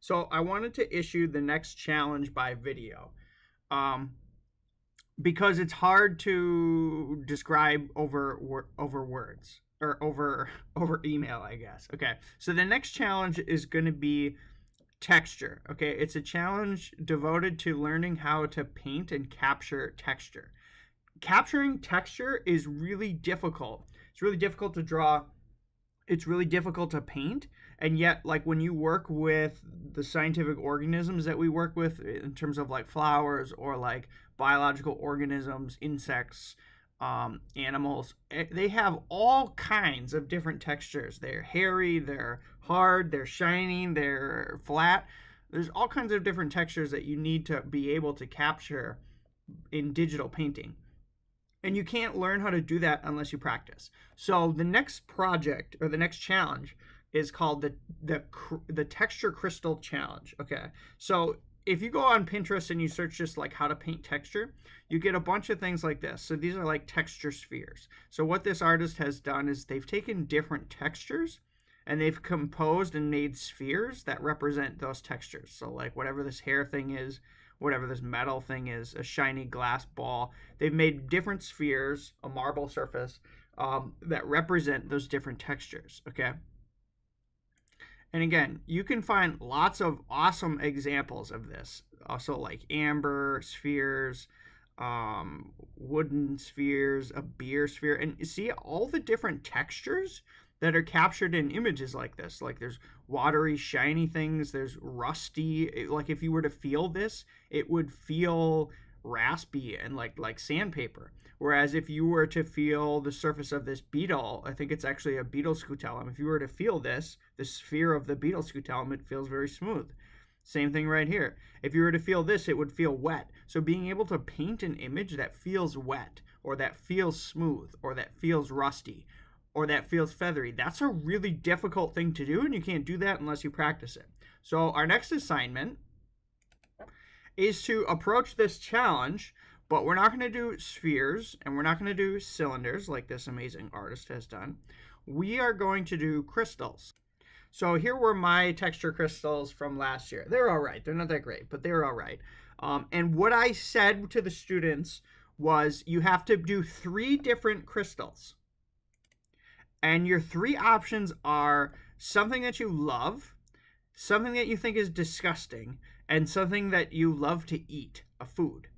So I wanted to issue the next challenge by video because it's hard to describe over words or over email, I guess. Okay, so the next challenge is going to be texture. Okay, it's a challenge devoted to learning how to paint and capture texture. Capturing texture is really difficult. It's really difficult to draw. It's really difficult to paint. And yet, like, when you work with the scientific organisms that we work with in terms of like flowers or like biological organisms, insects, animals, they have all kinds of different textures. They're hairy, they're hard, they're shiny, they're flat. There's all kinds of different textures that you need to be able to capture in digital painting. And you can't learn how to do that unless you practice. So the next project or the next challenge is called the Texture Crystal Challenge. Okay, so if you go on Pinterest and you search just like how to paint texture, you get a bunch of things like this. So these are like texture spheres. So what this artist has done is they've taken different textures and they've composed and made spheres that represent those textures. So like whatever this hair thing is, whatever this metal thing is, a shiny glass ball, they've made different spheres, a marble surface, that represent those different textures, okay? And again, you can find lots of awesome examples of this. Also like amber spheres, wooden spheres, a beer sphere. And you see all the different textures that are captured in images like this. Like there's watery, shiny things. There's rusty. Like if you were to feel this, it would feel raspy and like sandpaper. Whereas if you were to feel the surface of this beetle, I think it's actually a beetle scutellum. If you were to feel this, the sphere of the beetle scutellum, it feels very smooth. Same thing right here. If you were to feel this, it would feel wet. So being able to paint an image that feels wet or that feels smooth or that feels rusty or that feels feathery, that's a really difficult thing to do, and you can't do that unless you practice it. So our next assignment is to approach this challenge, but we're not going to do spheres and we're not going to do cylinders like this amazing artist has done. We are going to do crystals. So here were my texture crystals from last year. They're all right. They're not that great, but they're all right. And what I said to the students was you have to do 3 different crystals. And your 3 options are something that you love, something that you think is disgusting, and something that you love to eat, a food.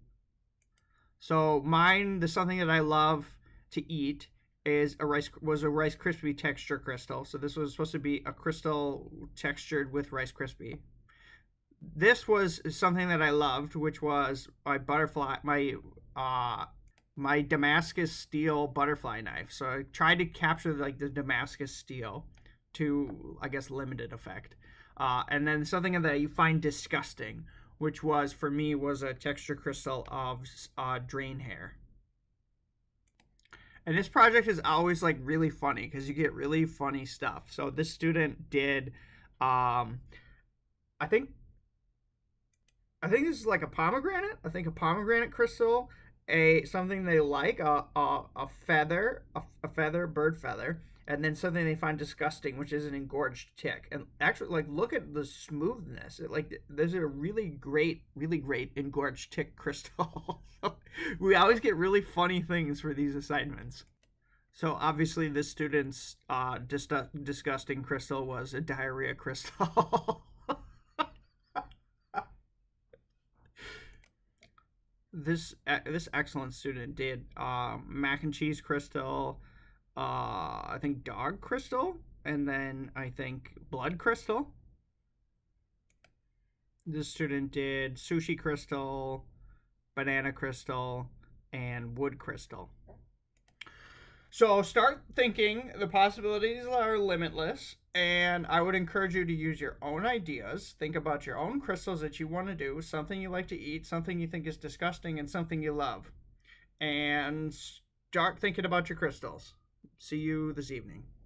So mine, the something that I love to eat is a Rice Krispie texture crystal. So this was supposed to be a crystal textured with Rice Krispie. This was something that I loved, which was my butterfly, my Damascus steel butterfly knife. So I tried to capture like the Damascus steel to, I guess, limited effect. And then something that you find disgusting, which was, for me, was a texture crystal of drain hair. And this project is always like really funny because you get really funny stuff. So this student did, I think this is like a pomegranate. I think a pomegranate crystal. Something they like, a feather, bird feather, and then something they find disgusting, which is an engorged tick. And actually, like, look at the smoothness. There's a really great engorged tick crystal. We always get really funny things for these assignments. So obviously, the student's disgusting crystal was a diarrhea crystal. This excellent student did mac and cheese crystal, I think dog crystal, and then I think blood crystal. This student did sushi crystal, banana crystal, and wood crystal. So start thinking, the possibilities are limitless, and I would encourage you to use your own ideas. Think about your own crystals that you want to do, something you like to eat, something you think is disgusting, and something you love. And start thinking about your crystals. See you this evening.